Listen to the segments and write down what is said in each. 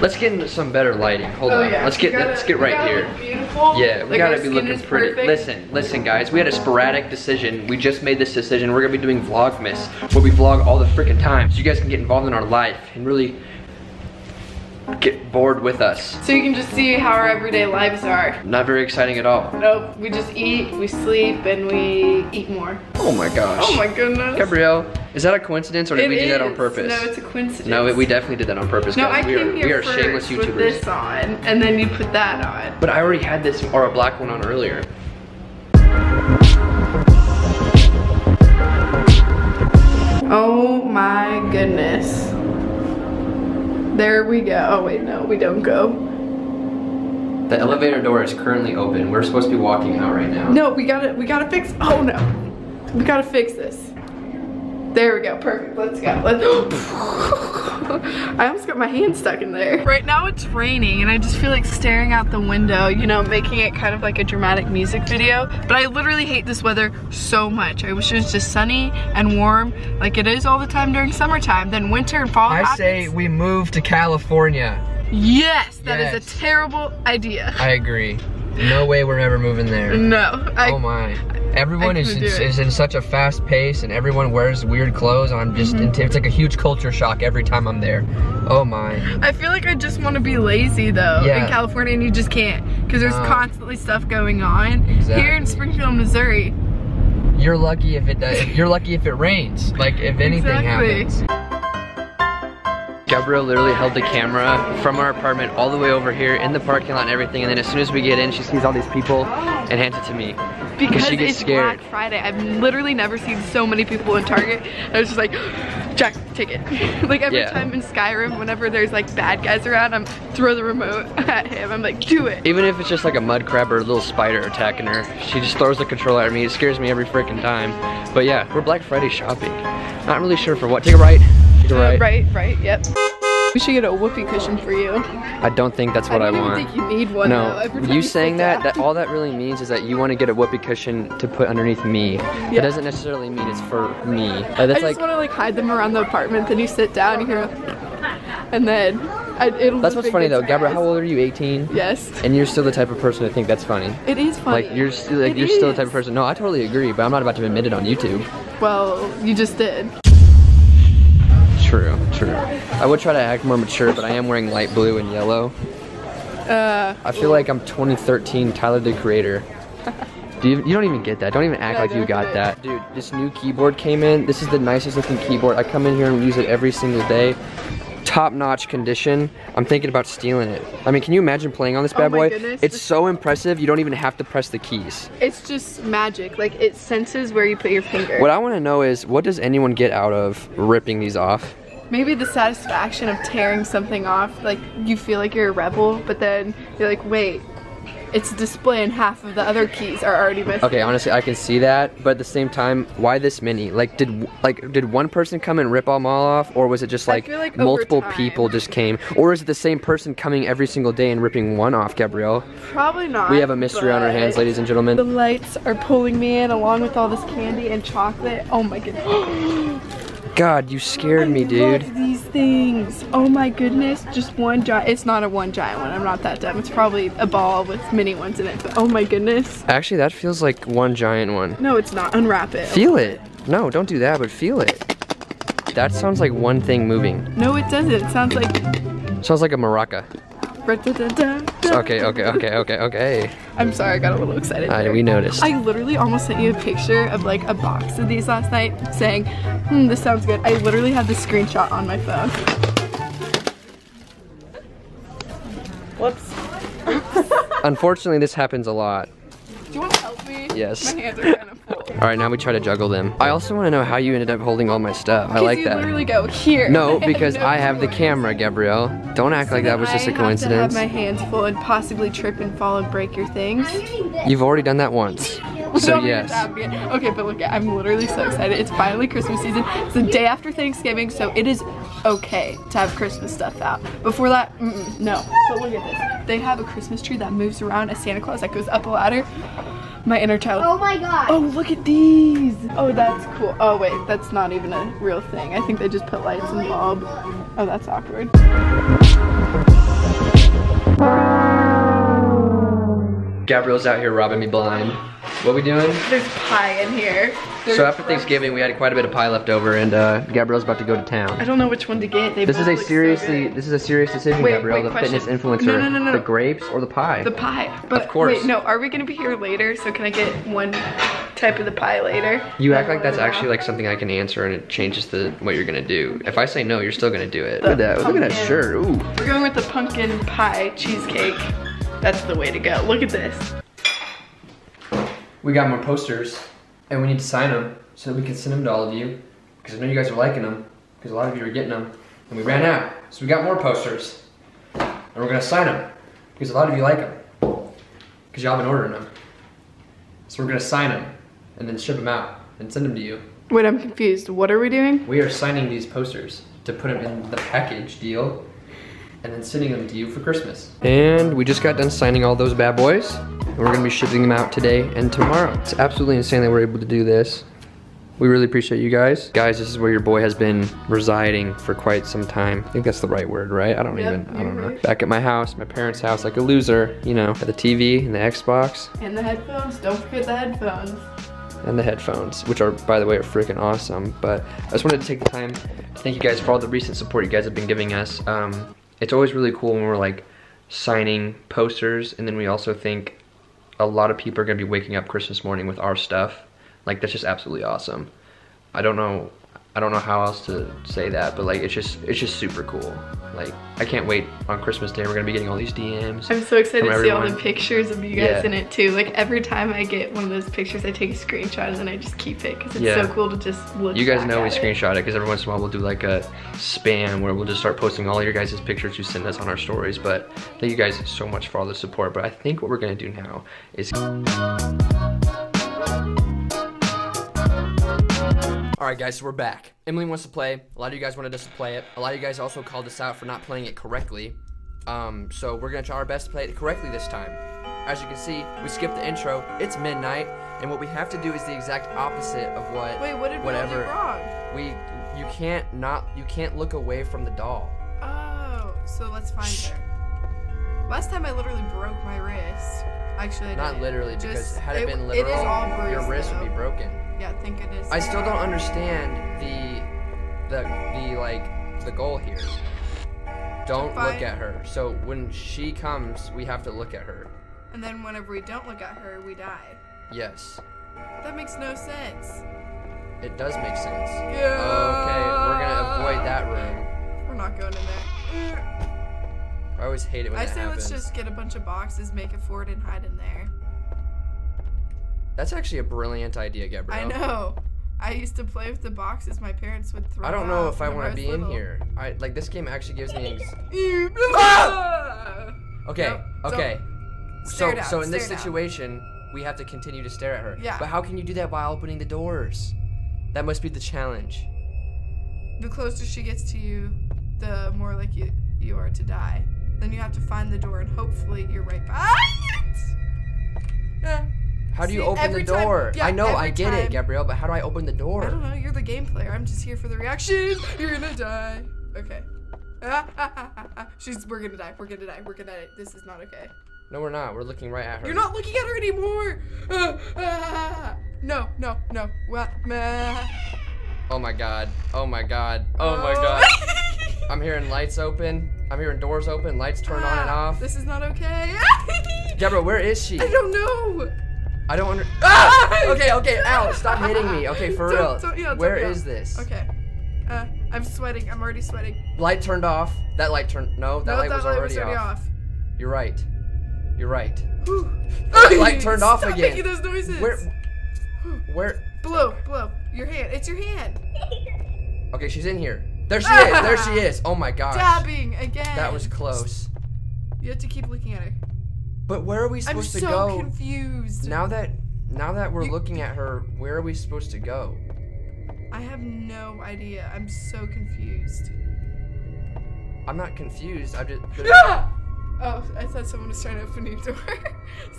Let's get into some better lighting. Hold on. Yeah. Let's get right here. Beautiful. Yeah, we gotta be looking pretty. Perfect. Listen, guys. We had a sporadic decision. We just made this decision. We're gonna be doing Vlogmas, where we vlog all the freaking time, so you guys can get involved in our life and really get bored with us. So you can just see how our everyday lives are. Not very exciting at all. Nope. We just eat, we sleep, and we eat more. Oh my gosh. Oh my goodness. Gabrielle. Is that a coincidence, or did we do that on purpose? No, it's a coincidence. No, we definitely did that on purpose. No, guys. We are shameless YouTubers. Put this on, and then you put that on. But I already had this, or a black one on earlier. Oh my goodness. There we go. Oh wait, no, we don't go. The elevator door is currently open. We're supposed to be walking out right now. No, we gotta fix, oh no. We gotta fix this. There we go, perfect, let's go. I almost got my hand stuck in there. Right now it's raining and I just feel like staring out the window, you know, making it kind of like a dramatic music video. But I literally hate this weather so much. I wish it was just sunny and warm like it is all the time during summertime. Then winter and fall happens. I say we move to California. Yes, that is a terrible idea. I agree. No way we're ever moving there. No. Everyone is in such a fast pace and everyone wears weird clothes. I'm just, it's like a huge culture shock every time I'm there. Oh my. I feel like I just want to be lazy though in California, and you just can't because there's constantly stuff going on. Exactly. Here in Springfield, Missouri. You're lucky if it does. You're lucky if it rains. Like if anything happens. Gabrielle literally held the camera from our apartment all the way over here in the parking lot and everything, and then as soon as we get in, she sees all these people and hands it to me. Because she gets scared. Black Friday. I've literally never seen so many people in Target. I was just like, Jack, take it. Like every time in Skyrim, whenever there's like bad guys around, I'm throw the remote at him. I'm like, do it. Even if it's just like a mud crab or a little spider attacking her, she just throws the controller at me. It scares me every freaking time. But yeah, we're Black Friday shopping. Not really sure for what. Take a right. Right, yep. We should get a whoopee cushion for you. I don't think that's what I want. I don't think you need one though. No, you saying that, all that really means is that you want to get a whoopee cushion to put underneath me. Yeah. That doesn't necessarily mean it's for me. I just want to like hide them around the apartment, then you sit down, you hear and then it'll That's what's funny though. Gabrielle, how old are you, 18? Yes. And you're still the type of person to think that's funny. It is funny. Like you're still the type of person. No, I totally agree, but I'm not about to admit it on YouTube. Well, you just did. True, true. I would try to act more mature, but I am wearing light blue and yellow. I feel like I'm 2013 Tyler the Creator. You don't even get that. Don't even act like you got that. Dude, this new keyboard came in. This is the nicest looking keyboard. I come in here and use it every single day. Top-notch condition. I'm thinking about stealing it. I mean, can you imagine playing on this bad boy? Goodness. It's so impressive, you don't even have to press the keys. It's just magic. Like, it senses where you put your finger. What I want to know is, what does anyone get out of ripping these off? Maybe the satisfaction of tearing something off. Like, you feel like you're a rebel, but then you're like, wait, it's a display and half of the other keys are already missing. Okay, honestly, I can see that, but at the same time, why this many? Like, did one person come and rip them all off, or was it just like multiple people just came? Or is it the same person coming every single day and ripping one off, Gabrielle? Probably not. We have a mystery on our hands, ladies and gentlemen. The lights are pulling me in along with all this candy and chocolate. Oh my goodness. God, you scared me, dude. I love these things. Oh my goodness. Just one giant. It's not a one giant one. I'm not that dumb. It's probably a ball with mini ones in it. But oh my goodness. Actually, that feels like one giant one. No, it's not. Unwrap it. Feel it. No, don't do that, but feel it. That sounds like one thing moving. No, it doesn't. It sounds like... Sounds like a maraca. Okay. I'm sorry, I got a little excited. We noticed. I literally almost sent you a picture of like a box of these last night saying, this sounds good. I literally had the screenshot on my phone. Whoops. Unfortunately, this happens a lot. Do you want to help me? Yes. My hands are kind of full. All right, now we try to juggle them. I also want to know how you ended up holding all my stuff. I like that. Because you literally go here. No, because I have the camera, Gabrielle. Don't act like that was just a coincidence. I have my hands full and possibly trip and fall and break your things. You've already done that once. So yes. Okay, but look, I'm literally so excited. It's finally Christmas season. It's the day after Thanksgiving, so it is okay to have Christmas stuff out. Before that, no. But look at this. They have a Christmas tree that moves around, a Santa Claus that goes up a ladder. My inner child. Oh my god. Oh, look at these. Oh, that's cool. Oh, wait, that's not even a real thing. I think they just put lights in the bulb. Oh, that's awkward. Gabrielle's out here robbing me blind. What are we doing? There's pie in here. So after Thanksgiving, we had quite a bit of pie left over, and Gabrielle's about to go to town. I don't know which one to get. They this is a serious decision, Gabrielle. The fitness influencer, no. The grapes or the pie? The pie. But of course. Wait, no. Are we gonna be here later? So can I get one type of the pie later? You act like that's actually like something I can answer, and it changes the what you're gonna do. If I say no, you're still gonna do it. Look at that. Look at that shirt. Ooh. We're going with the pumpkin pie cheesecake. That's the way to go. Look at this. We got more posters, and we need to sign them so that we can send them to all of you, because I know you guys are liking them, because a lot of you are getting them, and we ran out. So we got more posters, and we're gonna sign them, because a lot of you like them, because y'all been ordering them. So we're gonna sign them, and then ship them out, and send them to you. Wait, I'm confused. What are we doing? We are signing these posters to put them in the package deal, and then sending them to you for Christmas. And we just got done signing all those bad boys. And we're gonna be shipping them out today and tomorrow. It's absolutely insane that we're able to do this. We really appreciate you guys. Guys, this is where your boy has been residing for quite some time. I think that's the right word, right? I don't know. Back at my house, my parents' house, like a loser, you know, at the TV and the Xbox. And the headphones, don't forget the headphones. And the headphones, which are, by the way, are freaking awesome. But I just wanted to take the time to thank you guys for all the recent support you guys have been giving us. It's always really cool when we're like signing posters, and then we also think a lot of people are gonna be waking up Christmas morning with our stuff. Like, that's just absolutely awesome. I don't know how else to say that, but like it's just super cool. Like, I can't wait on Christmas Day. We're gonna be getting all these DMs. I'm so excited to see all the pictures of you guys in it too. Like, every time I get one of those pictures, I take a screenshot and then I just keep it, because it's so cool to just look. You guys know we screenshot it, because every once in a while we'll do like a spam where we'll just start posting all your guys' pictures you send us on our stories. But thank you guys so much for all the support. But I think what we're gonna do now is. Alright guys, so we're back. Emily Wants to Play. A lot of you guys wanted us to play it. A lot of you guys also called us out for not playing it correctly. So we're gonna try our best to play it correctly this time. As you can see, we skipped the intro. It's midnight, and what we have to do is the exact opposite of what. Wait, what did we do wrong? You can't look away from the doll. Oh, so let's find her. Last time I literally broke my wrist. Actually, I not didn't. Literally, because just, had it been literal, your wrist would be broken. Yeah, I think it is. I still don't understand the goal here. Don't look at her. So when she comes, we have to look at her. And then whenever we don't look at her, we die. Yes. That makes no sense. It does make sense. Yeah. Okay, we're gonna avoid that room. We're not going in there. I always hate it when that happens. I say let's just get a bunch of boxes, make a fort, and hide in there. That's actually a brilliant idea, Gabrielle. I know. I used to play with the boxes my parents would throw. I don't know if I want to be in here. I like this game. Actually, gives me anxiety. Ah! Okay. Nope. Okay. So in this situation, we have to continue to stare at her. Yeah. But how can you do that by opening the doors? That must be the challenge. The closer she gets to you, the more likely you are to die. Then you have to find the door, and hopefully you're right by it. How do you open the door? Yeah, I know, I get it, Gabrielle, but how do I open the door? I don't know, you're the game player. I'm just here for the reaction. You're gonna die. Okay. We're gonna die, we're gonna die, we're gonna die. This is not okay. No, we're not, we're looking right at her. You're not looking at her anymore. No. What? Oh my God, oh my God, oh my God. I'm hearing lights open. I'm hearing doors open, lights turn on and off. This is not okay. Gabrielle, where is she? I don't know. I don't under- Ah! Okay, ow, stop hitting me. Okay, for real. Where is this? Okay. I'm sweating, I'm already sweating. Light turned off. That light turned- No, that light was already off. You're right. Light turned off again. Stop making those noises. Where? Blow. Your hand, it's your hand. Okay, she's in here. There she is. Oh my gosh. Dabbing again. That was close. You have to keep looking at her. But where are we supposed to go? I'm so confused. Now that we're looking at her, where are we supposed to go? I have no idea. I'm so confused. I'm not confused. I'm just. Oh, I thought someone was trying to open a door.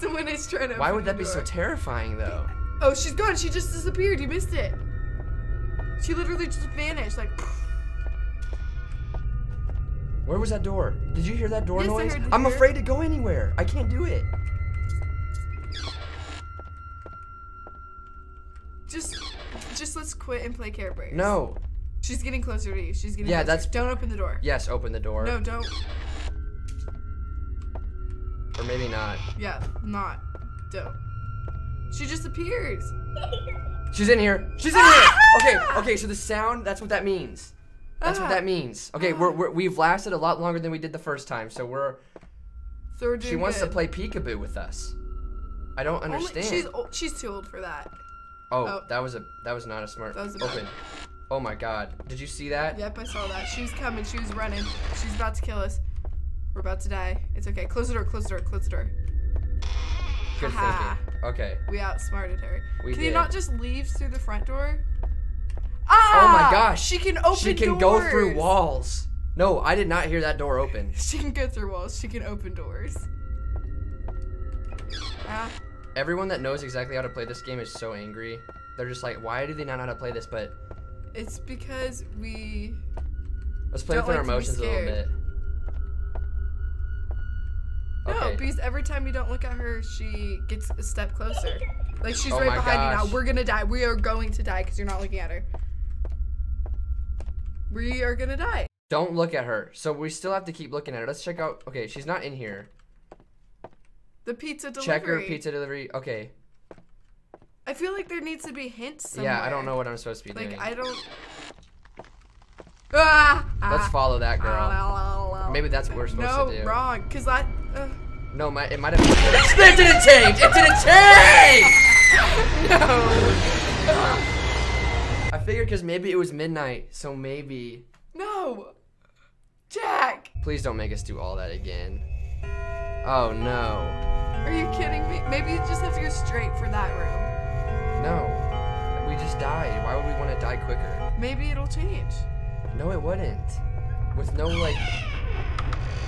Someone is trying to. Why would that be so terrifying, though? Oh, she's gone. She just disappeared. You missed it. She literally just vanished. Like. Where was that door? Did you hear that door noise? I'm afraid to go anywhere. I can't do it. Just let's quit and play Care Bears. No. She's getting closer to you. She's getting closer. That's. Don't open the door. Yes, open the door. No, don't. Or maybe not. Yeah, not. Don't. She just appears. She's in here. She's in here. Okay, so the sound, that's what that means. That's what that means. Okay, we've lasted a lot longer than we did the first time, so we're... So we're doing She wants to play peekaboo with us. I don't understand. She's too old for that. Oh, that was not a smart... That was a open. Oh my god. Did you see that? Yep, I saw that. She was coming. She was running. She's about to kill us. We're about to die. It's okay. Close the door, close the door, close the door. Good thinking. Okay. We outsmarted her. Can you not just leave through the front door? Ah! Oh my gosh. She can open doors. She can go through walls. No, I did not hear that door open. She can go through walls. She can open doors. Ah. Everyone that knows exactly how to play this game is so angry. They're just like, why do they not know how to play this? But... It's because we... Let's play with our emotions a little bit. No, because every time you don't look at her, she gets a step closer. Like, she's right behind you now. We're gonna die. We are going to die because you're not looking at her. We are gonna die. Don't look at her. So we still have to keep looking at her. Let's check out. Okay, she's not in here. The pizza delivery. Check her pizza delivery. Okay. I feel like there needs to be hints somewhere. Yeah, I don't know what I'm supposed to be doing. Like, I don't... Let's follow that girl. Maybe that's what we're supposed to do. No, wrong. Because I... No, it might have been... It didn't change! It didn't change! No. I figured because maybe it was midnight, so maybe... No! Jack! Please don't make us do all that again. Oh, no. Are you kidding me? Maybe you just have to go straight for that room. No, we just died. Why would we want to die quicker? Maybe it'll change. No, it wouldn't. With no, like,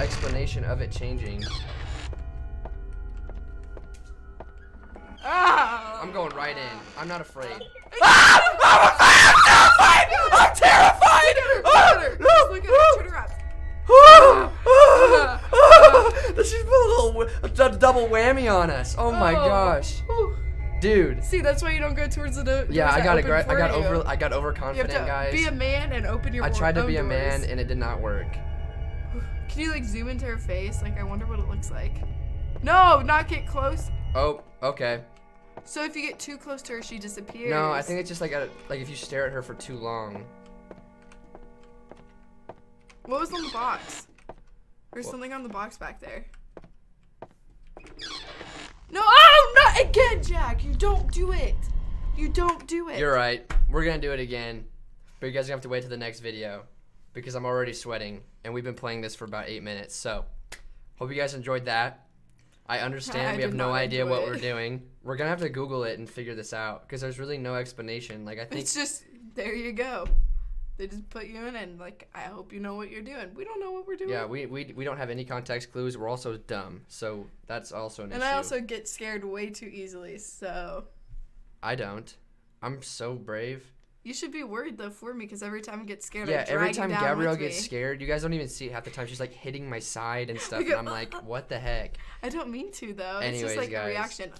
explanation of it changing. Ah! I'm going right in. I'm not afraid. Ah! I'm terrified! I'm terrified! Look at her. Turn her up. She's put a double whammy on us. Oh, my gosh. Dude. See, that's why you don't go towards the door. Yeah, I got overconfident, you have to guys. Be a man and open your. I tried to be a man and it did not work. Can you like zoom into her face? Like, I wonder what it looks like. No, not get close. Oh, okay. So if you get too close to her, she disappears. No, I think it's just like if you stare at her for too long. What was on the box? There's something on the box back there. No, oh, not again, Jack. You don't do it. You don't do it. You're right. We're going to do it again. But you guys are going to have to wait till the next video because I'm already sweating, and we've been playing this for about 8 minutes. So, hope you guys enjoyed that. I understand we have no idea what we're doing. We're going to have to Google it and figure this out because there's really no explanation. Like, I think it's just, there you go. They just put you in and, like, I hope you know what you're doing. We don't know what we're doing. Yeah, we don't have any context clues. We're also dumb, so that's also an issue. And I also get scared way too easily, so. I don't. I'm so brave. You should be worried, though, for me, because every time I get scared, I drag you down with me. Yeah, every time Gabrielle gets scared, you guys don't even see it half the time. She's, like, hitting my side and stuff, and I'm like, what the heck? I don't mean to, though. Anyways, it's just, like, a reaction.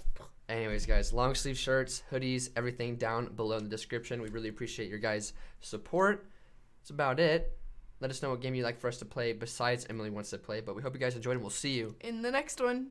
Anyways, guys, long sleeve shirts, hoodies, everything down below in the description. We really appreciate your guys' support. That's about it. Let us know what game you'd like for us to play besides Emily Wants to Play. But we hope you guys enjoyed, and we'll see you in the next one.